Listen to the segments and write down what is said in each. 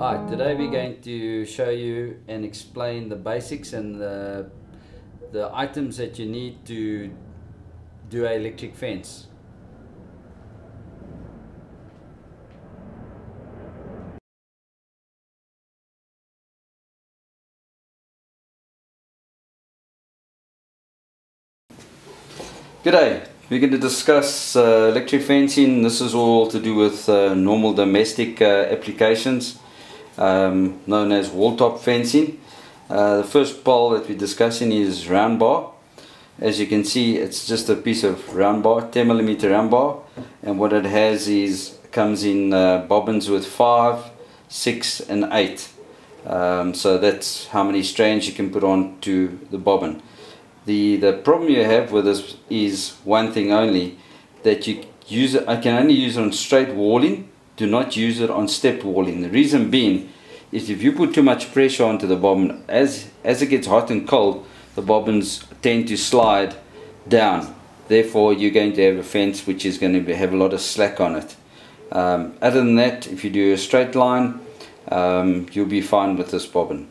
Hi, today we're going to show you and explain the basics and the items that you need to do an electric fence. G'day, we're going to discuss electric fencing. This is all to do with normal domestic applications. Known as wall-top fencing. The first pole that we're discussing is round bar. As you can see, it's just a piece of round bar, 10mm round bar, and what it has is comes in bobbins with 5, 6 and 8. So that's how many strands you can put on to the bobbin. The problem you have with this is one thing only, that I can only use it on straight walling. Do not use it on stepped walling. The reason being is if you put too much pressure onto the bobbin, as it gets hot and cold, the bobbins tend to slide down. Therefore, you're going to have a fence which is going to have a lot of slack on it. Other than that, if you do a straight line, you'll be fine with this bobbin.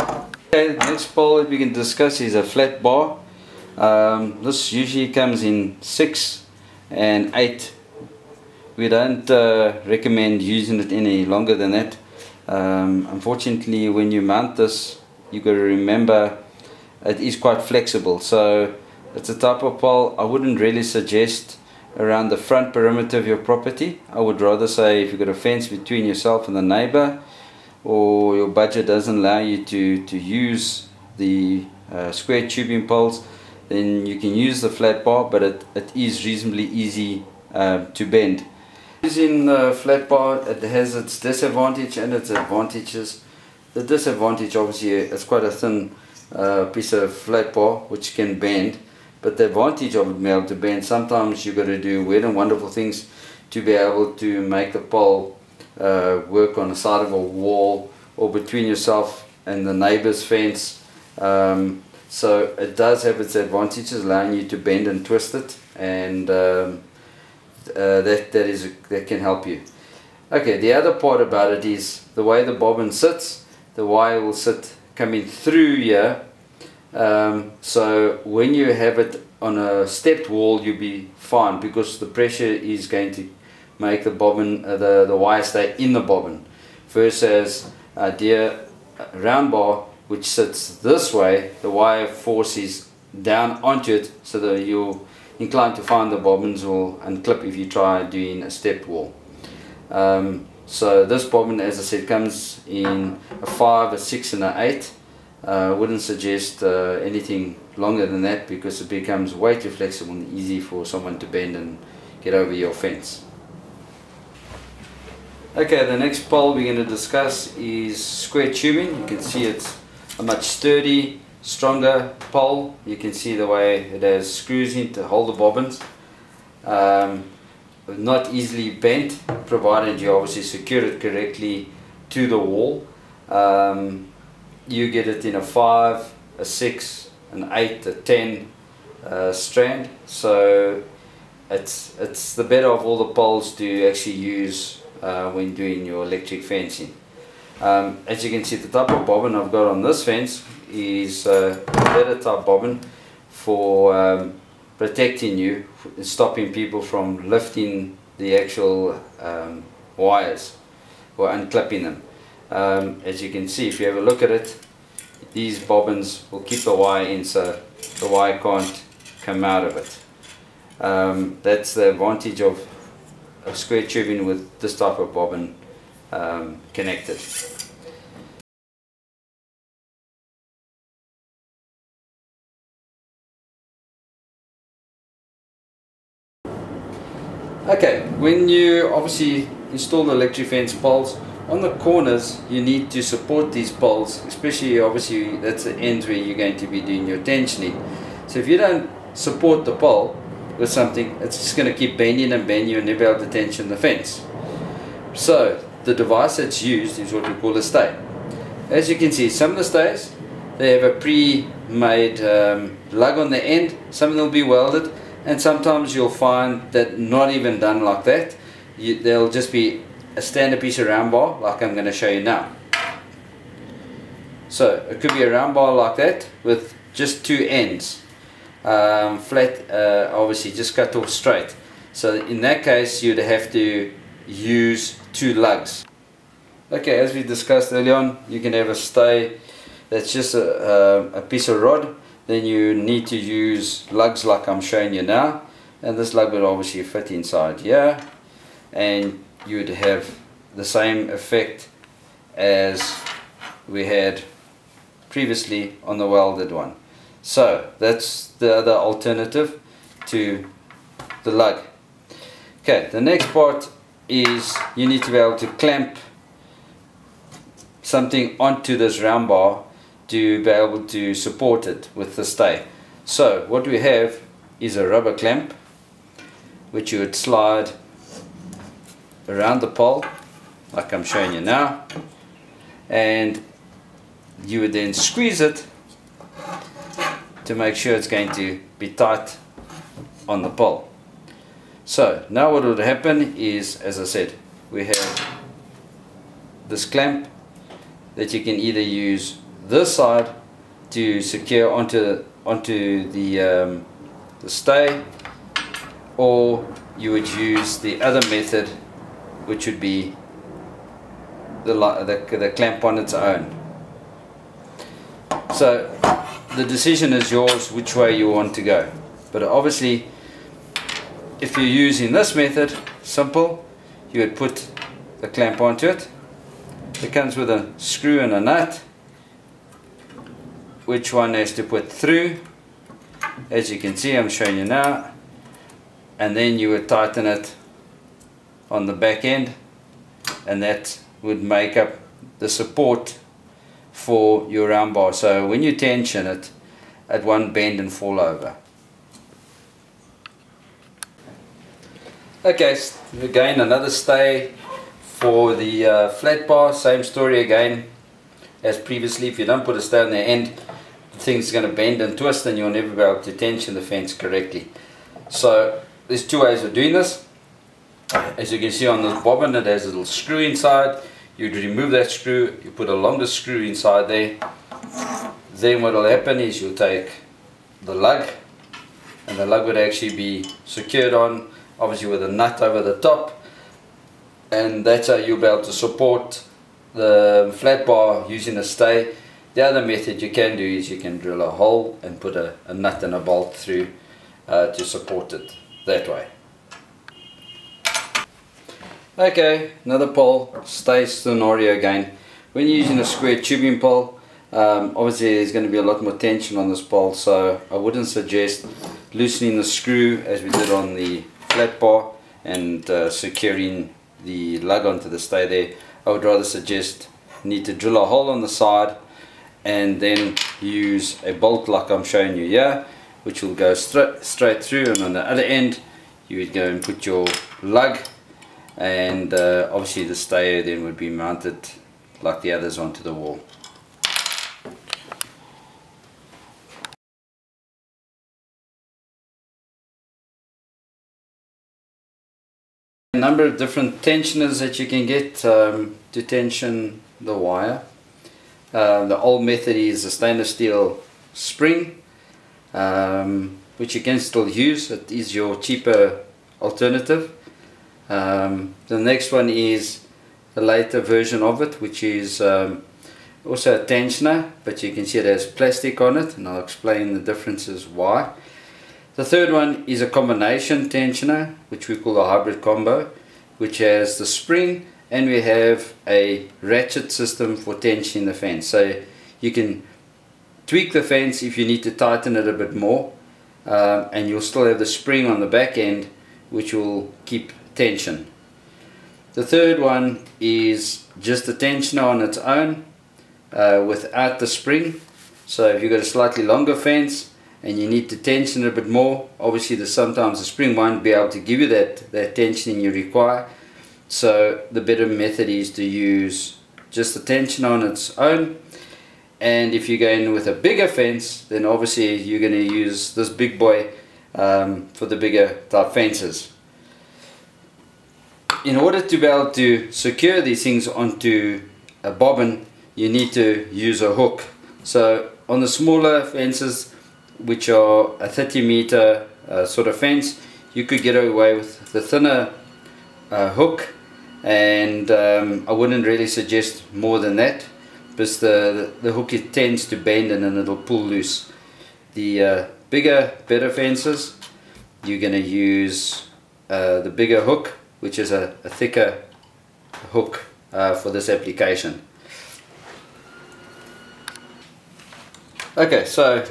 Okay, the next pole that we can discuss is a flat bar. This usually comes in 6 and 8. We don't recommend using it any longer than that. Unfortunately, when you mount this, you've got to remember it is quite flexible, so it's a type of pole I wouldn't really suggest around the front perimeter of your property. I would rather say if you've got a fence between yourself and the neighbor, or your budget doesn't allow you to use the square tubing poles, then you can use the flat bar, but it is reasonably easy to bend. Using the flat bar, it has its disadvantage and its advantages. The disadvantage, obviously, it's quite a thin piece of flat bar which can bend, but the advantage of being able to bend, sometimes you've got to do weird and wonderful things to be able to make the pole work on the side of a wall or between yourself and the neighbor's fence. So it does have its advantages, allowing you to bend and twist it, and that can help you. Okay, the other part about it is the way the bobbin sits. The wire will sit coming through here, so when you have it on a stepped wall, you'll be fine because the pressure is going to make the bobbin, the wire stay in the bobbin, versus a round bar which sits this way. The wire forces down onto it, so that you'll inclined to find the bobbins will unclip if you try doing a step wall. So this bobbin, as I said, comes in a 5, a 6 and an 8. I wouldn't suggest anything longer than that because it becomes way too flexible and easy for someone to bend and get over your fence. Okay, the next pole we're going to discuss is square tubing. You can see it's a much sturdy, stronger pole. You can see the way it has screws in to hold the bobbins. Not easily bent, provided you obviously secure it correctly to the wall. You get it in a 5, a 6, an 8, a 10 strand. So it's the better of all the poles to actually use when doing your electric fencing. As you can see, the type of bobbin I've got on this fence is a leather type bobbin for protecting you, stopping people from lifting the actual wires or unclipping them. As you can see, if you have a look at it, these bobbins will keep the wire in, so the wire can't come out of it. That's the advantage of a square tubing with this type of bobbin connected. Okay, when you obviously install the electric fence poles, on the corners you need to support these poles, especially obviously that's the end where you're going to be doing your tensioning. So if you don't support the pole with something, it's just going to keep bending and bending and never be able to tension the fence. So the device that's used is what we call a stay. As you can see, some of the stays, they have a pre-made lug on the end. Some of them will be welded, and sometimes you'll find that not even done like that. They'll just be a standard piece of round bar like I'm going to show you now. So it could be a round bar like that with just two ends, flat, obviously just cut off straight. So in that case you'd have to use two lugs. Okay, as we discussed earlier on, you can have a stay that's just a piece of rod, then you need to use lugs like I'm showing you now, and this lug will obviously fit inside here, and you would have the same effect as we had previously on the welded one. So that's the other alternative to the lug. Okay, the next part is you need to be able to clamp something onto this round bar to be able to support it with the stay. So what we have is a rubber clamp which you would slide around the pole like I'm showing you now, and you would then squeeze it to make sure it's going to be tight on the pole. So now what would happen is, as I said, we have this clamp that you can either use this side to secure onto the stay, or you would use the other method, which would be the clamp on its own. So the decision is yours which way you want to go, but obviously if you're using this method, simple, you would put the clamp onto it. It comes with a screw and a nut, which one has to put through, as you can see I'm showing you now, and then you would tighten it on the back end, and that would make up the support for your round bar. So when you tension it, it won't bend and fall over. Okay, so again another stay for the flat bar, same story again as previously. If you don't put a stay on the end, the thing's going to bend and twist and you'll never be able to tension the fence correctly. So there's two ways of doing this. As you can see on this bobbin, it has a little screw inside. You'd remove that screw, you put a longer screw inside there. Then what will happen is you'll take the lug, and the lug would actually be secured on, obviously with a nut over the top, and that's how you'll be able to support the flat bar using a stay. The other method you can do is you can drill a hole and put a nut and a bolt through to support it that way. Okay, another pole stay scenario again. When you're using a square tubing pole, obviously there's going to be a lot more tension on this pole, so I wouldn't suggest loosening the screw as we did on the flat bar and securing the lug onto the stay there. I would rather suggest you need to drill a hole on the side and then use a bolt like I'm showing you here, which will go straight through, and on the other end you would go and put your lug, and obviously the stay then would be mounted like the others onto the wall. A number of different tensioners that you can get to tension the wire. The old method is a stainless steel spring, which you can still use. It is your cheaper alternative. The next one is the later version of it, which is also a tensioner, but you can see it has plastic on it, and I'll explain the differences why. The third one is a combination tensioner, which we call a hybrid combo, which has the spring, and we have a ratchet system for tensioning the fence. So you can tweak the fence if you need to tighten it a bit more, and you'll still have the spring on the back end, which will keep tension. The third one is just the tensioner on its own without the spring. So if you've got a slightly longer fence and you need to tension a bit more, obviously sometimes the spring won't be able to give you that tensioning you require, so the better method is to use just the tensioner on its own. And if you go in with a bigger fence, then obviously you're going to use this big boy for the bigger type fences. in order to be able to secure these things onto a bobbin, you need to use a hook. So on the smaller fences, which are a 30-meter sort of fence, you could get away with the thinner hook, and I wouldn't really suggest more than that, because the hook, it tends to bend and then it'll pull loose. The bigger, better fences, you're going to use the bigger hook, which is a thicker hook for this application. Okay, so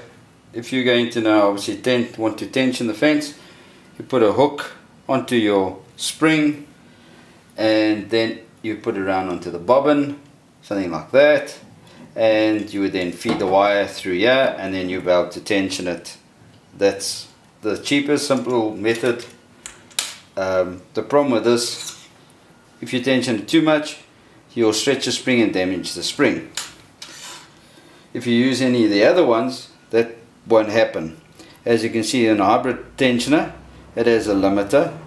if you're going to now obviously want to tension the fence, you put a hook onto your spring and then you put it around onto the bobbin, something like that, and you would then feed the wire through here and then you'll be able to tension it. That's the cheapest, simple method. The problem with this, if you tension it too much, you'll stretch the spring and damage the spring. If you use any of the other ones, that won't happen. As you can see in a hybrid tensioner, it has a limiter,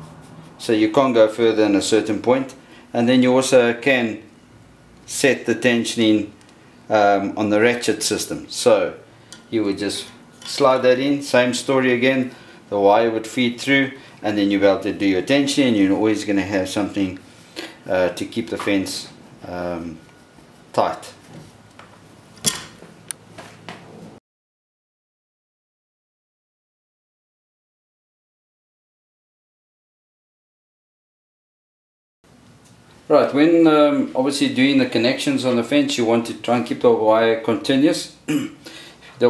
so you can't go further than a certain point, and then you also can set the tensioning on the ratchet system. So you would just slide that in, same story again, the wire would feed through and then you'll be able to do your tensioning, and you're always going to have something to keep the fence tight. Right, when obviously doing the connections on the fence, you want to try and keep the wire continuous. Don't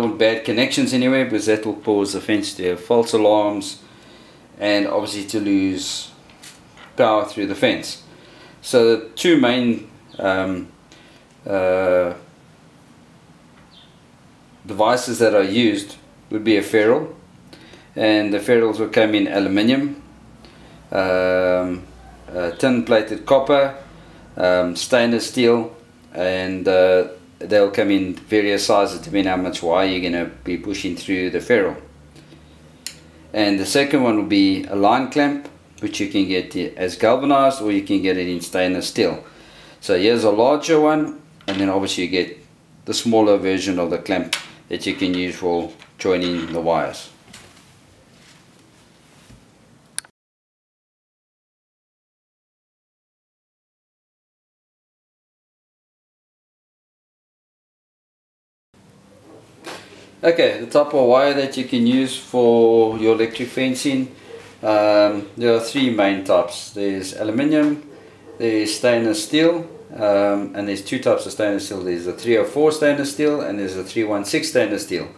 want bad connections anywhere, because that will cause the fence to have false alarms and obviously to lose power through the fence. So the two main devices that are used would be a ferrule, and the ferrules will come in aluminium, tin plated copper, stainless steel, and they'll come in various sizes depending how much wire you're going to be pushing through the ferrule. And the second one will be a line clamp, which you can get as galvanized or you can get it in stainless steel. So here's a larger one, and then obviously you get the smaller version of the clamp that you can use for joining the wires. Okay, the type of wire that you can use for your electric fencing, there are three main types. There's aluminium, there's stainless steel, and there's two types of stainless steel. There's a 304 stainless steel and there's a 316 stainless steel.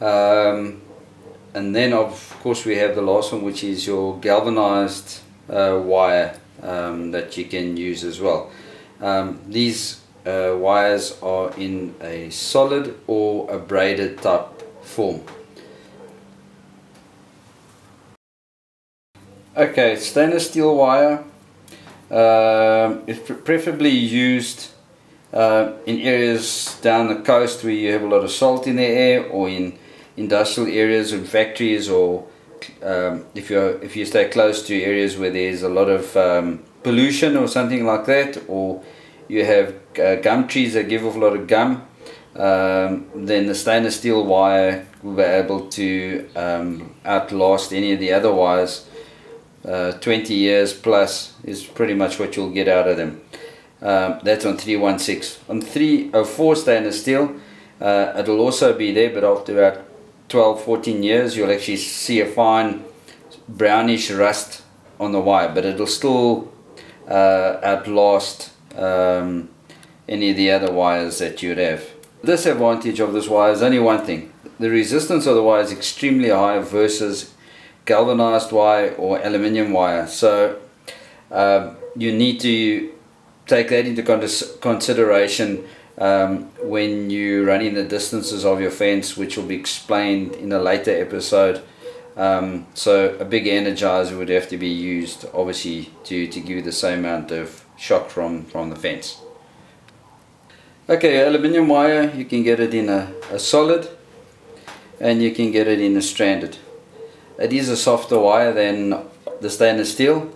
And then of course we have the last one, which is your galvanized wire that you can use as well. These wires are in a solid or a braided type form. Okay, stainless steel wire is preferably used in areas down the coast where you have a lot of salt in the air, or in industrial areas and factories, or if you stay close to areas where there's a lot of pollution or something like that, or you have gum trees that give off a lot of gum, then the stainless steel wire will be able to outlast any of the other wires. 20 years plus is pretty much what you'll get out of them. That's on 316. On 304 stainless steel, it'll also be there, but after about 12-14 years you'll actually see a fine brownish rust on the wire, but it'll still outlast any of the other wires that you'd have. The disadvantage of this wire is only one thing: the resistance of the wire is extremely high versus galvanized wire or aluminium wire. So you need to take that into consideration when you're running the distances of your fence, which will be explained in a later episode. So a big energizer would have to be used, obviously, to give you the same amount of shock from the fence. Okay, aluminium wire, you can get it in a solid and you can get it in a stranded. It is a softer wire than the stainless steel.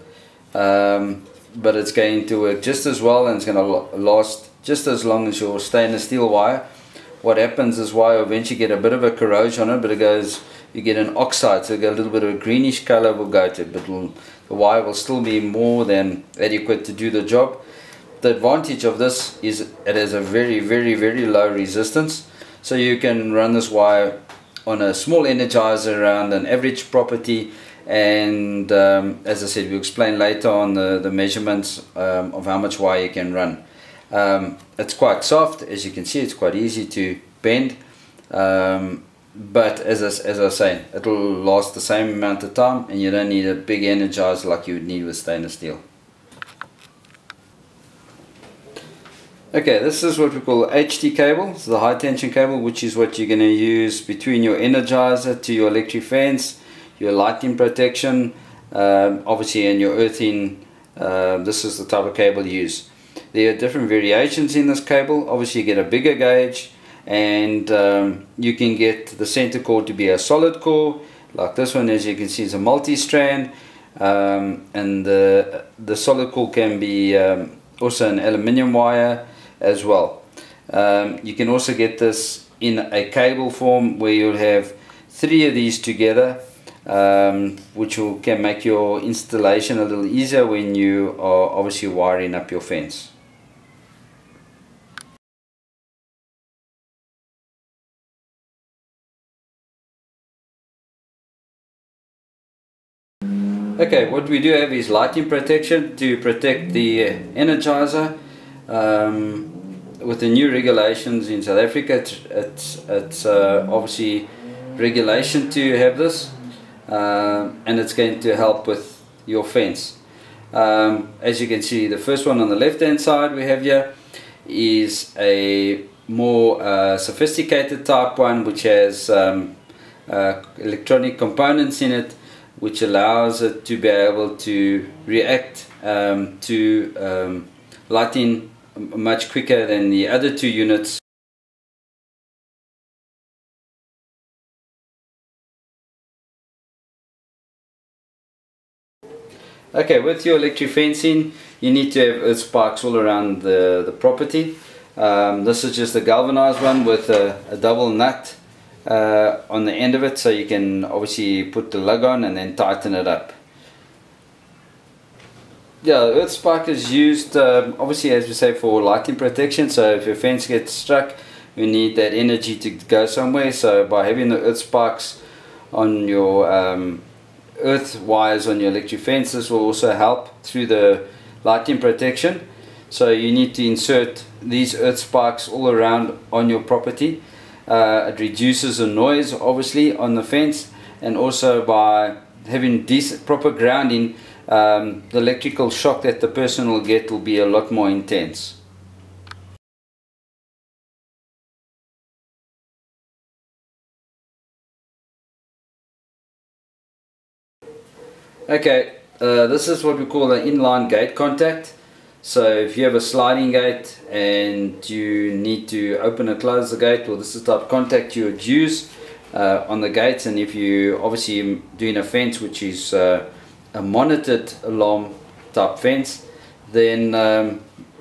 but it's going to work just as well, and it's going to last just as long as your stainless steel wire. What happens is wire eventually get a bit of a corrosion on it, but it goes, you get an oxide, so a little bit of a greenish color will go to it, but the wire will still be more than adequate to do the job. The advantage of this is it has a very, very, very low resistance, so you can run this wire on a small energizer around an average property, and as I said, we'll explain later on the measurements of how much wire you can run. It's quite soft, as you can see, it's quite easy to bend, but as I say, it'll last the same amount of time, and you don't need a big energizer like you would need with stainless steel. Okay, this is what we call HT cable, so the high tension cable, which is what you're going to use between your energizer to your electric fence, your lightning protection, obviously, and your earthing. This is the type of cable you use. There are different variations in this cable. Obviously, you get a bigger gauge, and you can get the center core to be a solid core, like this one, as you can see, is a multi-strand, and the solid core can be also an aluminium wire as well. You can also get this in a cable form where you'll have three of these together, which can make your installation a little easier when you are obviously wiring up your fence. Okay, what we do have is lightning protection to protect the energizer. With the new regulations in South Africa, it's obviously regulation to have this, and it's going to help with your fence. As you can see, the first one on the left hand side we have here is a more sophisticated type one, which has electronic components in it, which allows it to be able to react to lighting much quicker than the other two units. Okay, with your electric fencing, you need to have earth spikes all around the property. This is just a galvanized one with a double nut on the end of it, so you can obviously put the lug on and then tighten it up. Yeah, the earth spike is used obviously, as we say, for lightning protection, so if your fence gets struck, you need that energy to go somewhere, so by having the earth spikes on your earth wires on your electric fence, this will also help through the lightning protection. So you need to insert these earth spikes all around on your property. It reduces the noise, obviously, on the fence, and also by having decent proper grounding, the electrical shock that the person will get will be a lot more intense. Okay, this is what we call an inline gate contact. So if you have a sliding gate and you need to open or close the gate, well, this is the type of contact you would use on the gates. And if you obviously doing a fence which is a monitored alarm type fence, then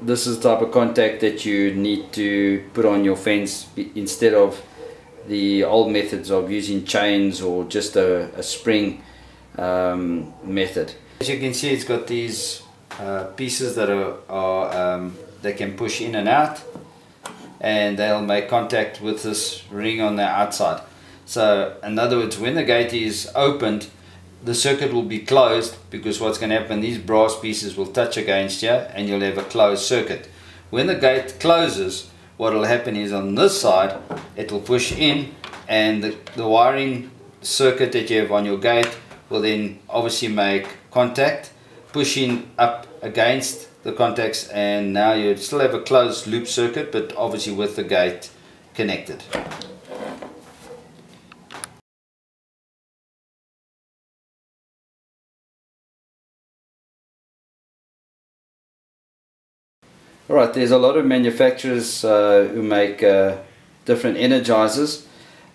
this is the type of contact that you need to put on your fence instead of the old methods of using chains or just a spring method. As you can see, it's got these pieces that they can push in and out, and they'll make contact with this ring on the outside. So in other words, when the gate is opened, the circuit will be closed, because what's going to happen, these brass pieces will touch against here and you'll have a closed circuit. When the gate closes, what will happen is on this side it will push in, and the wiring circuit that you have on your gate will then obviously make contact, pushing up against the contacts, and now you still have a closed loop circuit, but obviously with the gate connected. Alright, there's a lot of manufacturers who make different energizers.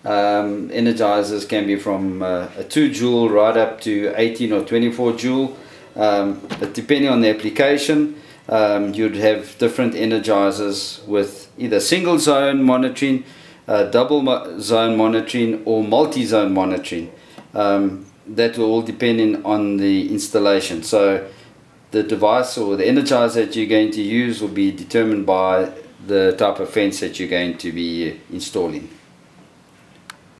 Energizers can be from a 2 joule right up to 18 or 24 joule. But depending on the application, you'd have different energizers with either single zone monitoring, double zone monitoring, or multi-zone monitoring. That will all depend on the installation. So the device or the energizer that you're going to use will be determined by the type of fence that you're going to be installing.